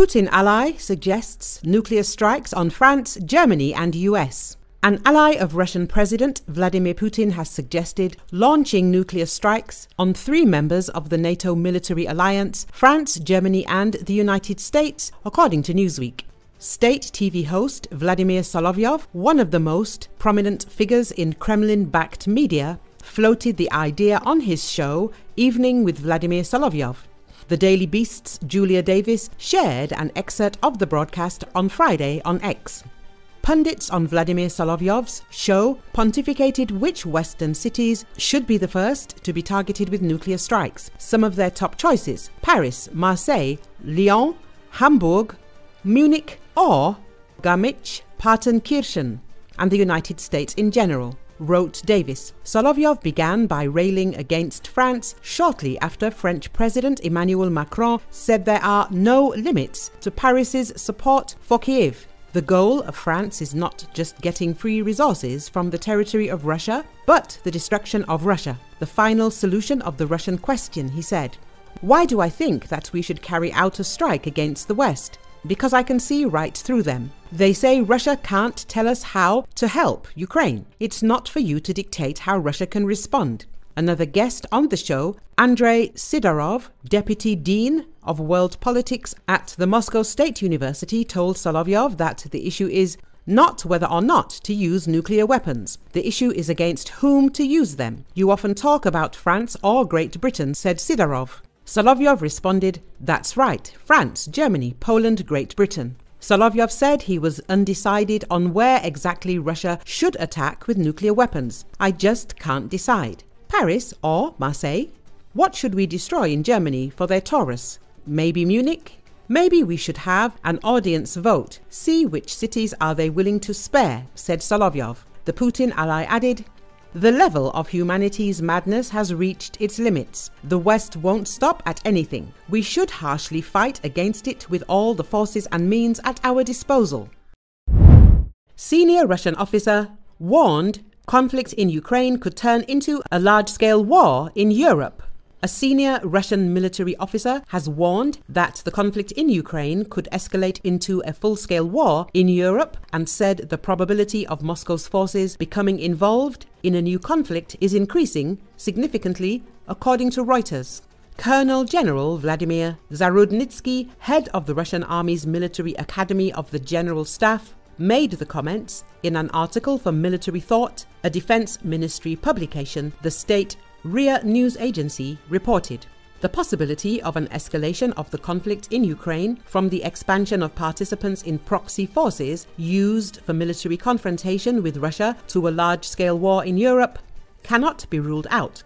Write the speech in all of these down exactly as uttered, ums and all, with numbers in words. Putin ally suggests nuclear strikes on France, Germany and U S. An ally of Russian President Vladimir Putin has suggested launching nuclear strikes on three members of the NATO military alliance, France, Germany and the United States, according to Newsweek. State T V host Vladimir Solovyov, one of the most prominent figures in Kremlin-backed media, floated the idea on his show, Evening with Vladimir Solovyov. The Daily Beast's Julia Davis shared an excerpt of the broadcast on Friday on X. Pundits on Vladimir Solovyov's show pontificated which Western cities should be the first to be targeted with nuclear strikes. Some of their top choices: Paris, Marseille, Lyon, Hamburg, Munich or Garmisch-Partenkirchen, and the United States in general, wrote Davis. Solovyov began by railing against France shortly after French President Emmanuel Macron said there are no limits to Paris's support for Kyiv. The goal of France is not just getting free resources from the territory of Russia, but the destruction of Russia, the final solution of the Russian question, he said. Why do I think that we should carry out a strike against the West? Because I can see right through them. They say Russia can't tell us how to help Ukraine. It's not for you to dictate how Russia can respond. Another guest on the show, Andrei Sidorov, Deputy Dean of World Politics at the Moscow State University, told Solovyov that the issue is not whether or not to use nuclear weapons. The issue is against whom to use them. You often talk about France or Great Britain, said Sidorov. Solovyov responded, that's right, France, Germany, Poland, Great Britain. Solovyov said he was undecided on where exactly Russia should attack with nuclear weapons. I just can't decide. Paris or Marseille? What should we destroy in Germany for their Taurus? Maybe Munich? Maybe we should have an audience vote. See which cities are they willing to spare, said Solovyov. The Putin ally added, the level of humanity's madness has reached its limits. The West won't stop at anything. We should harshly fight against it with all the forces and means at our disposal. Senior Russian officer warned conflict in Ukraine could turn into a large-scale war in Europe. A senior Russian military officer has warned that the conflict in Ukraine could escalate into a full-scale war in Europe and said the probability of Moscow's forces becoming involved in a new conflict is increasing significantly, according to Reuters. Colonel General Vladimir Zarudnitsky, head of the Russian Army's Military Academy of the General Staff, made the comments in an article for Military Thought, a Defense Ministry publication, the state R I A news agency reported. The possibility of an escalation of the conflict in Ukraine from the expansion of participants in proxy forces used for military confrontation with Russia to a large-scale war in Europe cannot be ruled out.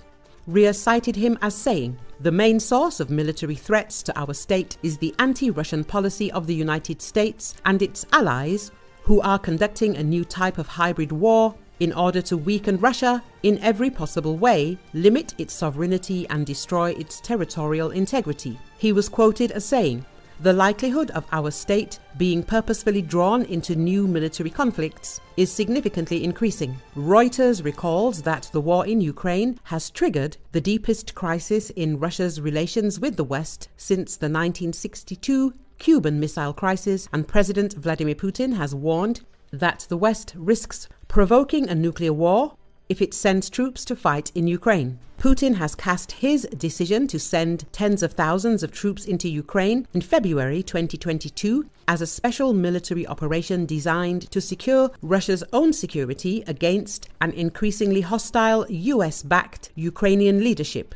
R I A cited him as saying, the main source of military threats to our state is the anti-Russian policy of the United States and its allies, who are conducting a new type of hybrid war in order to weaken Russia in every possible way, limit its sovereignty and destroy its territorial integrity. He was quoted as saying, the likelihood of our state being purposefully drawn into new military conflicts is significantly increasing. Reuters recalls that the war in Ukraine has triggered the deepest crisis in Russia's relations with the West since the nineteen sixty-two Cuban Missile Crisis, and President Vladimir Putin has warned that the West risks provoking a nuclear war if it sends troops to fight in Ukraine. Putin has cast his decision to send tens of thousands of troops into Ukraine in February twenty twenty-two as a special military operation designed to secure Russia's own security against an increasingly hostile U S-backed Ukrainian leadership.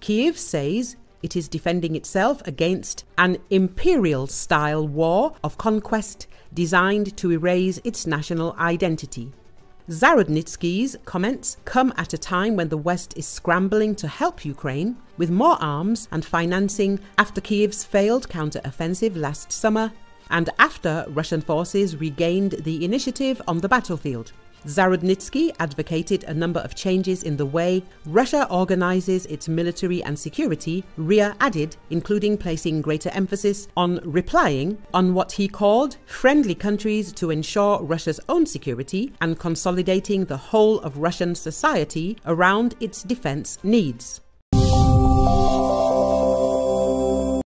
Kyiv says it is defending itself against an imperial-style war of conquest designed to erase its national identity. Zarudnitsky's comments come at a time when the West is scrambling to help Ukraine with more arms and financing after Kyiv's failed counter-offensive last summer and after Russian forces regained the initiative on the battlefield. Zarudnitsky advocated a number of changes in the way Russia organizes its military and security, R I A added, including placing greater emphasis on replying on what he called friendly countries to ensure Russia's own security and consolidating the whole of Russian society around its defense needs.